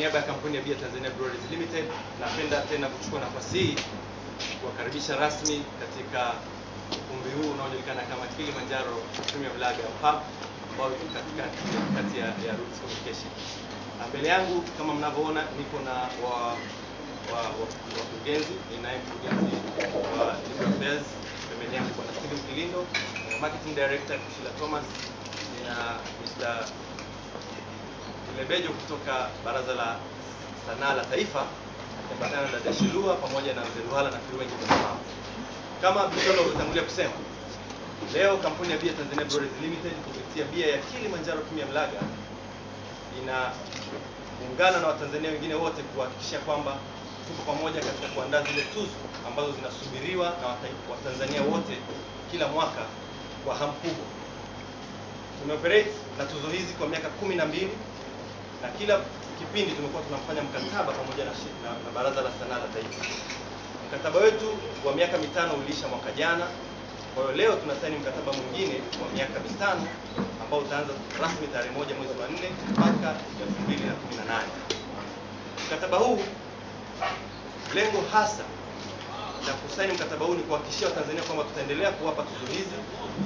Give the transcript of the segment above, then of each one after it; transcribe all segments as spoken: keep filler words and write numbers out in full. niaba ya kampuni ya bia Tanzania Breweries Limited, napenda tena kuchukua nafasi hii kuwakaribisha rasmi katika ukumbi huu unaojulikana kama Kilimanjaro Premium Lager Pub, ambao uko katika kati ya Roots Communication. Mbele yangu kama mnavyoona niko na wa wa wakurugenzi, ninaye mkurugenzi wa Affairs, pembeni yangu kuna Steven Kilindo, Marketing Director Kishila Thomas, na Mister Lebejo kutoka Baraza la Sanaa la Taifa, ambatana na Dashilua pamoja na Mzeruhala na Kirua Jimama. Kama Bitolo utangulia kusema, leo kampuni ya bia Tanzania Breweries Limited kupitia bia ya Kilimanjaro Premium Lager inaungana na Watanzania wengine wote kuhakikisha kwamba tuko pamoja katika kuandaa zile tuzo ambazo zinasubiriwa na Watanzania wote kila mwaka kwa hamu kubwa. Tumeoperate na tuzo hizi kwa miaka kumi na mbili na kila kipindi tumekuwa tunafanya mkataba pamoja na, na, na Baraza la Sanaa la Taifa. Mkataba wetu wa miaka mitano uliisha mwaka jana. Kwa hiyo leo tunasaini mkataba mwingine wa miaka mitano ambao utaanza rasmi tarehe moja mwezi wa nne mpaka elfu mbili na kumi na nane. Mkataba huu, lengo hasa la kusaini mkataba huu ni kuhakikishia Watanzania kwamba tutaendelea kuwapa tuzo hizi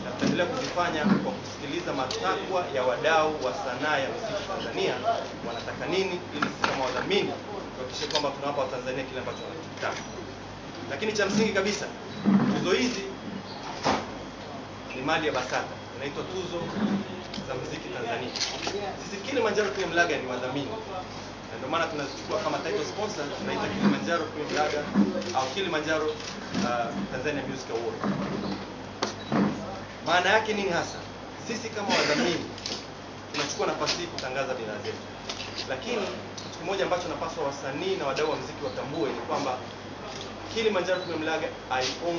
na tutaendelea kuzifanya kwa kusikiliza matakwa ya wadau wa sanaa ya muziki Tanzania, wanataka nini, ili sisi kama wadhamini kuhakikisha kwamba tunawapa Watanzania kile ambacho wanataka. Lakini cha msingi kabisa, tuzo hizi ni mali ya BASATA, inaitwa tuzo za muziki Tanzania. Sisi Kilimanjaro Premium Lager ni wadhamini, na ndio maana tunazichukua kama title sponsor, tunaita Kilimanjaro Premium Lager au Kilimanjaro uh, Tanzania Music Award. Maana yake nini hasa? Sisi kama wadhamini tunachukua nafasi hii kutangaza bidhaa zetu, lakini kitu moja ambacho napaswa wasanii na wadau wa muziki watambue ni kwamba Kilimanjaro Premium Lager I own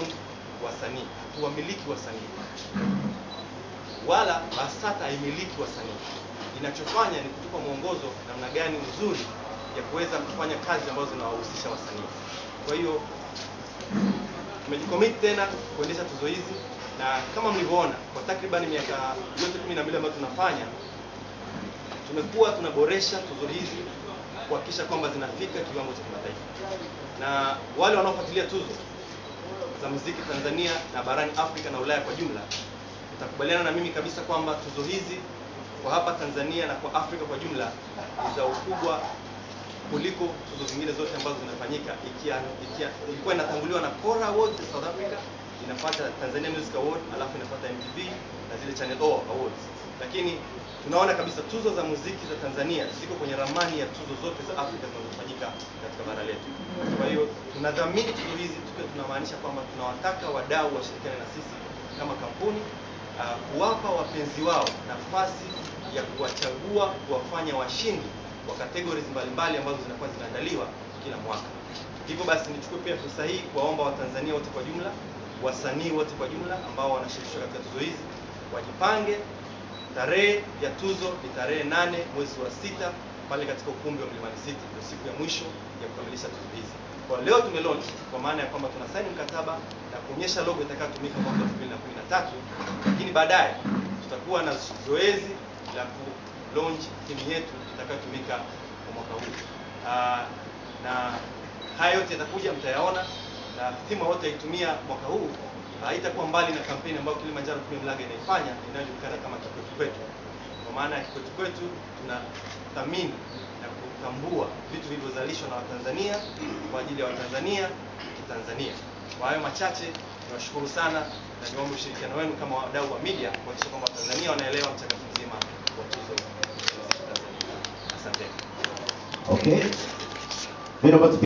wasanii, tuwamiliki wasanii, wala BASATA haimiliki wasanii. Inachofanya ni kutupa mwongozo namna gani nzuri ya kuweza kufanya kazi ambazo zinawahusisha wasanii. Kwa hiyo tumejikomit tena kuendesha tuzo hizi, na kama mlivyoona kwa takriban miaka yote kumi na mbili ambayo tunafanya, tumekuwa tunaboresha tuzo hizi kuhakikisha kwamba zinafika kiwango cha kimataifa. Na wale wanaofuatilia tuzo za muziki Tanzania na barani Afrika na Ulaya kwa jumla, utakubaliana na mimi kabisa kwamba tuzo hizi kwa hapa Tanzania na kwa Afrika kwa jumla ni za ukubwa kuliko tuzo zingine zote ambazo zinafanyika. Ikia ikia ilikuwa inatanguliwa na Coral Awards ya South Africa, inafuata Tanzania Music Award, alafu inafuata M T V na zile Channel O Awards. Lakini tunaona kabisa tuzo za muziki za Tanzania ziko kwenye ramani ya tuzo zote za Afrika zinazofanyika katika bara letu. Kwa hiyo tunadhamini tuzo hizi tukiwa tunamaanisha kwamba tunawataka wadau washirikiane na sisi kama kampuni uh, kuwapa wapenzi wao nafasi ya kuwachagua kuwafanya washindi wa categories mbalimbali ambazo zinakuwa zinaandaliwa kila mwaka. Hivyo basi nichukue pia fursa hii kuwaomba Watanzania wote kwa jumla, wasanii wote kwa jumla ambao wanashirikishwa katika tuzo hizi wajipange. Tarehe ya tuzo ni tarehe nane mwezi wa sita pale katika ukumbi wa Mlimani City, ndio siku ya mwisho ya kukamilisha tuzo hizi. Kwa leo tumelaunch, kwa maana ya kwamba tunasaini mkataba na kuonyesha logo itakayotumika mwaka elfu mbili na kumi na tatu, lakini baadaye tutakuwa na zoezi la ku launch timu yetu itakayotumika kwa mwaka huu. Uh, na haya yote yatakuja mtayaona, na timu yote itumia mwaka huu haitakuwa mbali na kampeni ambayo Kilimanjaro Premium Lager inaifanya inayojulikana kama Kikwetu Kwetu. Kwa maana ya Kikwetu Kwetu tunathamini na kutambua vitu vilivyozalishwa na Watanzania kwa ajili ya Watanzania Kitanzania. Kwa hayo machache, niwashukuru sana na niombe ushirikiano wenu kama wadau wa media kuhakikisha kwamba Watanzania wanaelewa mchakato mzima wa tuzo za Tanzania. Asante. Okay.